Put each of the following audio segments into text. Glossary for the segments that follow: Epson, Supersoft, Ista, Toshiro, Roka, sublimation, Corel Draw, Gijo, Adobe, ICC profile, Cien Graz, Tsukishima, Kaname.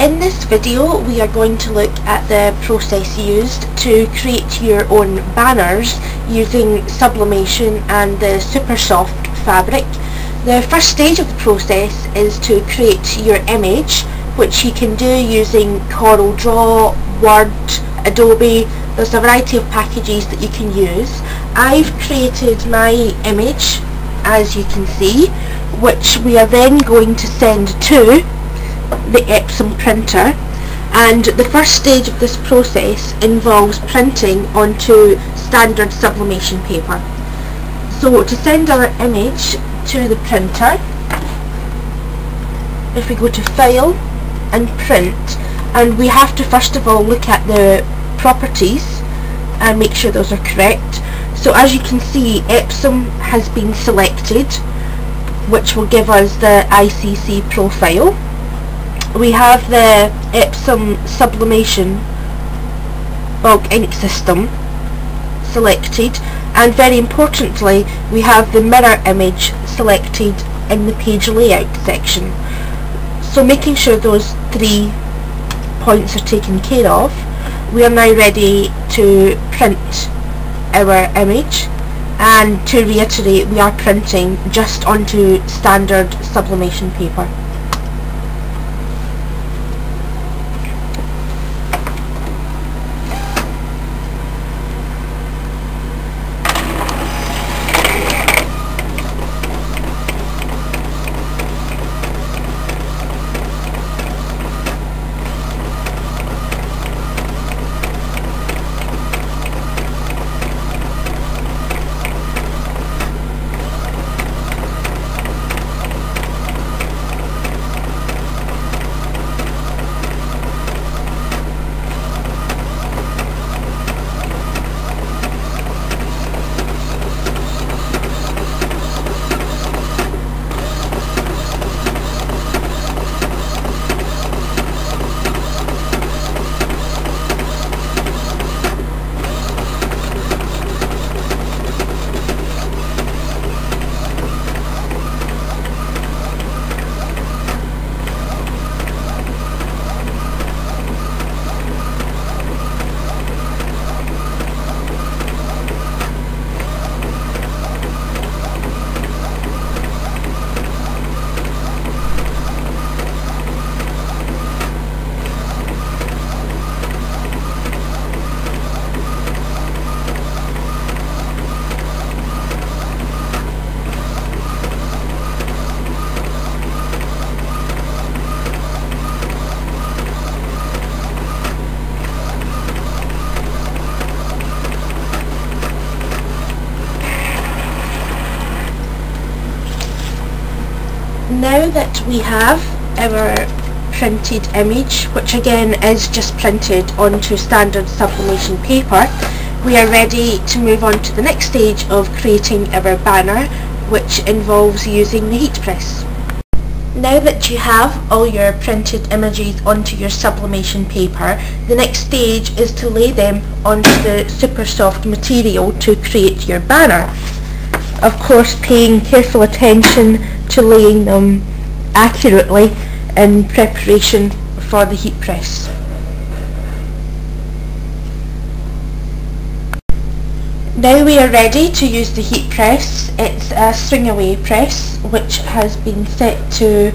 In this video we are going to look at the process used to create your own banners using sublimation and the Supersoft fabric. The first stage of the process is to create your image, which you can do using Corel Draw, Word, Adobe. There's a variety of packages that you can use. I've created my image, as you can see, which we are then going to send to the Epson printer, and the first stage of this process involves printing onto standard sublimation paper. So to send our image to the printer, if we go to File and Print, and we have to first of all look at the properties and make sure those are correct. So as you can see, Epson has been selected, which will give us the ICC profile. We have the Epson sublimation bulk ink system selected, and very importantly we have the mirror image selected in the page layout section. So making sure those 3 points are taken care of, we are now ready to print our image, and to reiterate, we are printing just onto standard sublimation paper. Now that we have our printed image, which again is just printed onto standard sublimation paper, we are ready to move on to the next stage of creating our banner, which involves using the heat press. Now that you have all your printed images onto your sublimation paper, the next stage is to lay them onto the Supersoft material to create your banner. Of course, paying careful attention to laying them accurately in preparation for the heat press. Now we are ready to use the heat press. It's a string away press which has been set to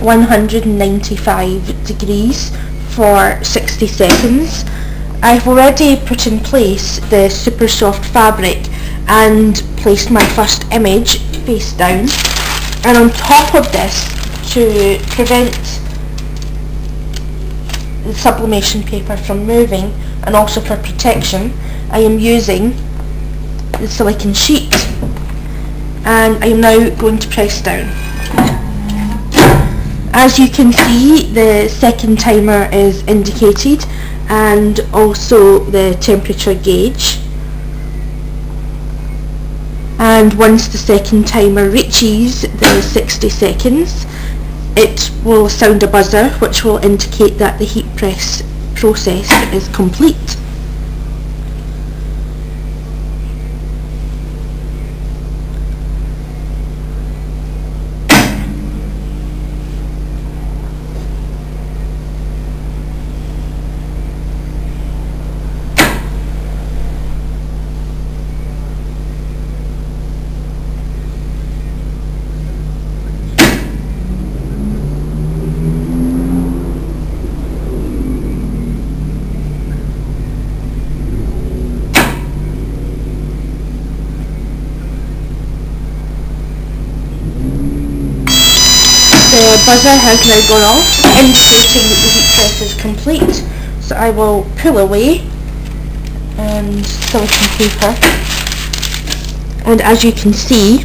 195 degrees for 60 seconds. I've already put in place the Supersoft fabric and placed my first image face down. And on top of this, to prevent the sublimation paper from moving and also for protection, I am using the silicone sheet, and I am now going to press down. As you can see, the second timer is indicated and also the temperature gauge. And once the second timer reaches the 60 seconds, it will sound a buzzer, which will indicate that the heat press process is complete. the buzzer has now gone off, indicating that the heat press is complete. So I will pull away and silicone paper, and as you can see,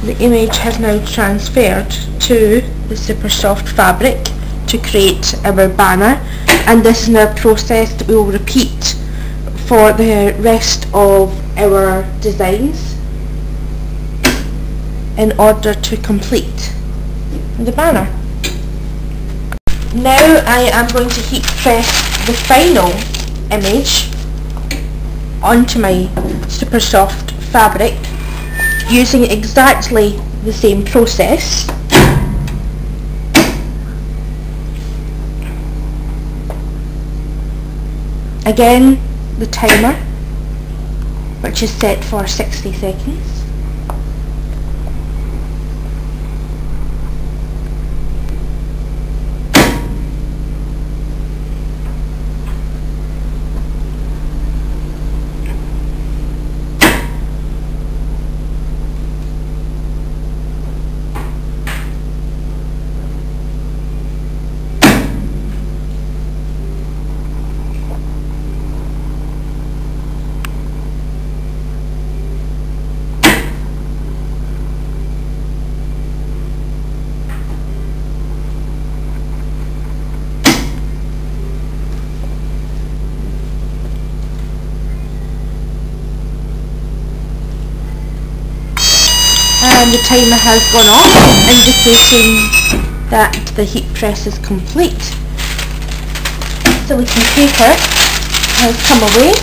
the image has now transferred to the Supersoft fabric to create our banner, and this is now a process that we will repeat for the rest of our designs in order to complete the banner. Now I am going to heat press the final image onto my Supersoft fabric using exactly the same process. Again, the timer, which is set for 60 seconds. And the timer has gone off, indicating that the heat press is complete. Silicone paper has come away,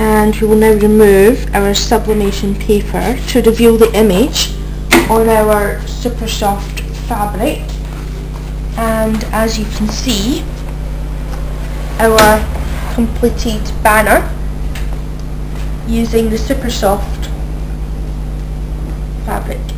and we will now remove our sublimation paper to reveal the image on our Supersoft fabric. And as you can see, our completed banner using the Supersoft fabric.